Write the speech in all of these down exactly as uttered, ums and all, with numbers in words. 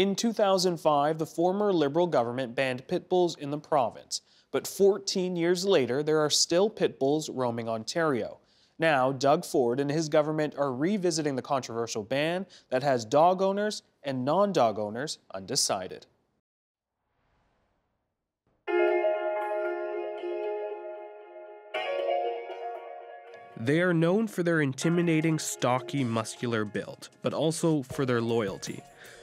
In two thousand five, the former Liberal government banned pit bulls in the province, but fourteen years later, there are still pit bulls roaming Ontario. Now, Doug Ford and his government are revisiting the controversial ban that has dog owners and non-dog owners undecided. They are known for their intimidating, stocky, muscular build, but also for their loyalty.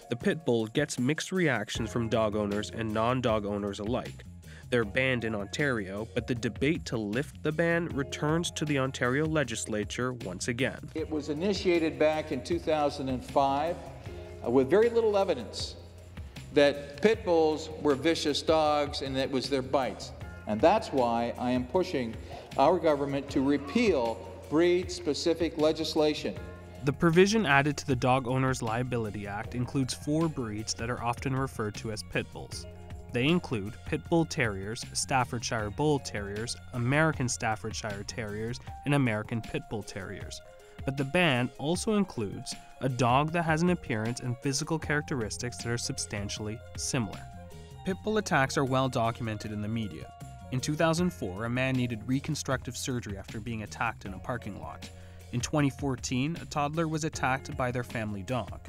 The pit bull gets mixed reactions from dog owners and non-dog owners alike. They're banned in Ontario, but the debate to lift the ban returns to the Ontario legislature once again. It was initiated back in two thousand five uh, with very little evidence that pit bulls were vicious dogs and it was their bites. And that's why I am pushing our government to repeal breed-specific legislation. The provision added to the Dog Owners Liability Act includes four breeds that are often referred to as pit bulls. They include Pit Bull Terriers, Staffordshire Bull Terriers, American Staffordshire Terriers, and American Pit Bull Terriers. But the ban also includes a dog that has an appearance and physical characteristics that are substantially similar. Pit bull attacks are well documented in the media. In two thousand four, a man needed reconstructive surgery after being attacked in a parking lot. In twenty fourteen, a toddler was attacked by their family dog.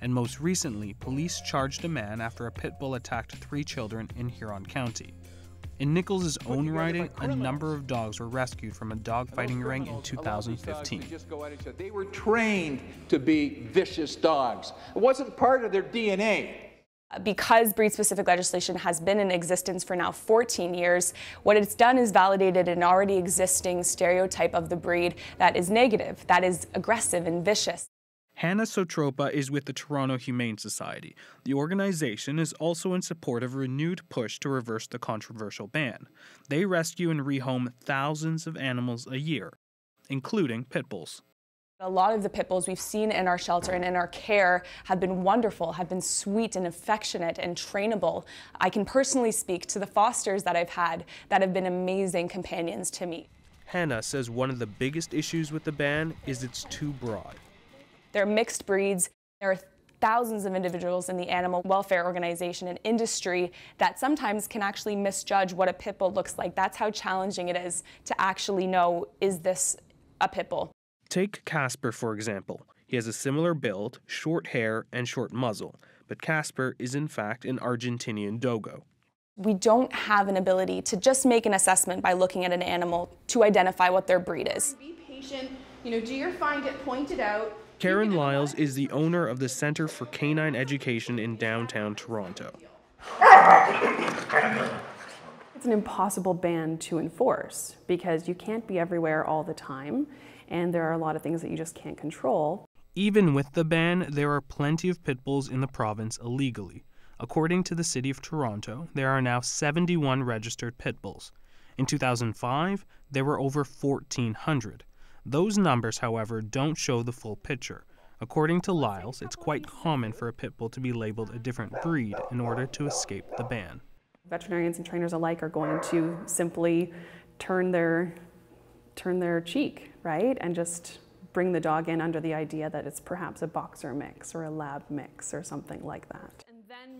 And most recently, police charged a man after a pit bull attacked three children in Huron County. In Nichols' own writing, a number of dogs were rescued from a dogfighting ring in two thousand fifteen. They were trained to be vicious dogs. It wasn't part of their D N A. Because breed-specific legislation has been in existence for now fourteen years, what it's done is validated an already existing stereotype of the breed that is negative, that is aggressive and vicious. Hannah Sotropa is with the Toronto Humane Society. The organization is also in support of a renewed push to reverse the controversial ban. They rescue and rehome thousands of animals a year, including pit bulls. A lot of the pit bulls we've seen in our shelter and in our care have been wonderful, have been sweet and affectionate and trainable. I can personally speak to the fosters that I've had that have been amazing companions to me. Hannah says one of the biggest issues with the ban is it's too broad. They're mixed breeds. There are thousands of individuals in the animal welfare organization and industry that sometimes can actually misjudge what a pit bull looks like. That's how challenging it is to actually know, is this a pit bull? Take Casper, for example. He has a similar build, short hair, and short muzzle. But Casper is, in fact, an Argentinian dogo. We don't have an ability to just make an assessment by looking at an animal to identify what their breed is. Be patient. You know, do your find it pointed out. Karen Lyles is the owner of the Center for Canine Education in downtown Toronto. It's an impossible ban to enforce because you can't be everywhere all the time, and there are a lot of things that you just can't control. Even with the ban, there are plenty of pit bulls in the province illegally. According to the City of Toronto, there are now seventy-one registered pit bulls. In two thousand five, there were over fourteen hundred. Those numbers, however, don't show the full picture. According to Lyles, it's quite common for a pit bull to be labeled a different breed in order to escape the ban. Veterinarians and trainers alike are going to simply turn their, turn their cheek, right, and just bring the dog in under the idea that it's perhaps a boxer mix or a lab mix or something like that.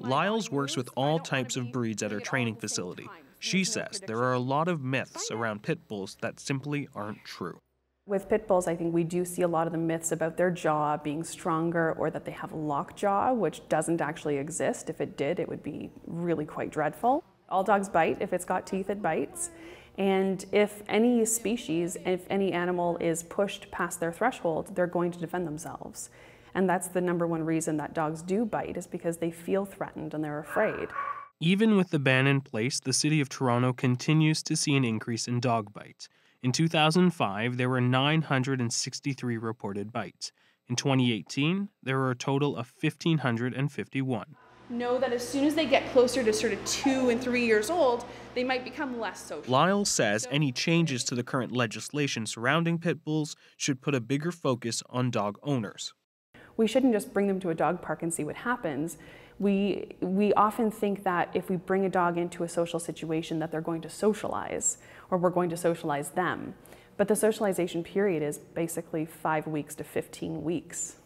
Lyles works with all types of breeds at her training facility. She says there are a lot of myths around pit bulls that simply aren't true. With pit bulls, I think we do see a lot of the myths about their jaw being stronger or that they have a lock jaw, which doesn't actually exist. If it did, it would be really quite dreadful. All dogs bite. If it's got teeth, it bites. And if any species, if any animal is pushed past their threshold, they're going to defend themselves. And that's the number one reason that dogs do bite, is because they feel threatened and they're afraid. Even with the ban in place, the City of Toronto continues to see an increase in dog bites. In two thousand five, there were nine hundred sixty-three reported bites. In twenty eighteen, there were a total of one thousand five hundred fifty-one. Know that as soon as they get closer to sort of two and three years old, they might become less social. Lyle says any changes to the current legislation surrounding pit bulls should put a bigger focus on dog owners. We shouldn't just bring them to a dog park and see what happens. We, we often think that if we bring a dog into a social situation that they're going to socialize, or we're going to socialize them. But the socialization period is basically five weeks to fifteen weeks.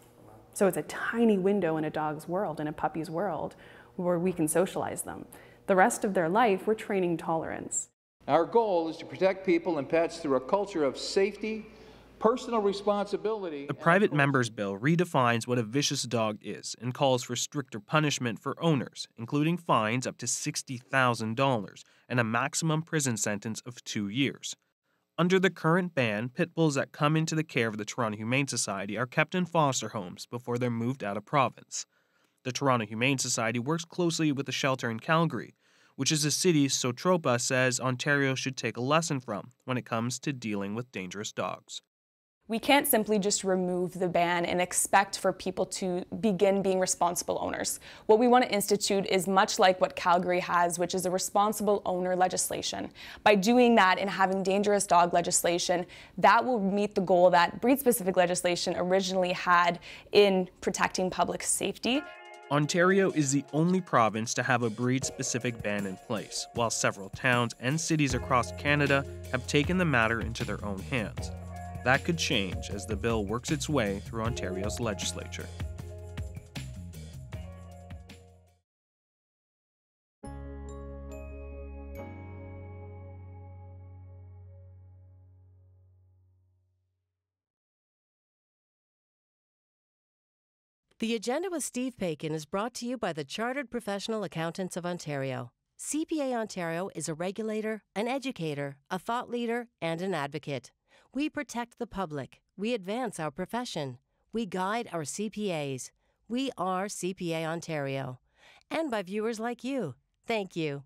So it's a tiny window in a dog's world, in a puppy's world, where we can socialize them. The rest of their life, we're training tolerance. Our goal is to protect people and pets through a culture of safety, personal responsibility. The private member's bill redefines what a vicious dog is and calls for stricter punishment for owners, including fines up to sixty thousand dollars and a maximum prison sentence of two years. Under the current ban, pit bulls that come into the care of the Toronto Humane Society are kept in foster homes before they're moved out of province. The Toronto Humane Society works closely with a shelter in Calgary, which is a city Sotropa says Ontario should take a lesson from when it comes to dealing with dangerous dogs. We can't simply just remove the ban and expect for people to begin being responsible owners. What we want to institute is much like what Calgary has, which is a responsible owner legislation. By doing that and having dangerous dog legislation, that will meet the goal that breed-specific legislation originally had in protecting public safety. Ontario is the only province to have a breed-specific ban in place, while several towns and cities across Canada have taken the matter into their own hands. That could change as the bill works its way through Ontario's legislature. The Agenda with Steve Paikin is brought to you by the Chartered Professional Accountants of Ontario. C P A Ontario is a regulator, an educator, a thought leader, and an advocate. We protect the public. We advance our profession. We guide our C P As. We are C P A Ontario. And by viewers like you. Thank you.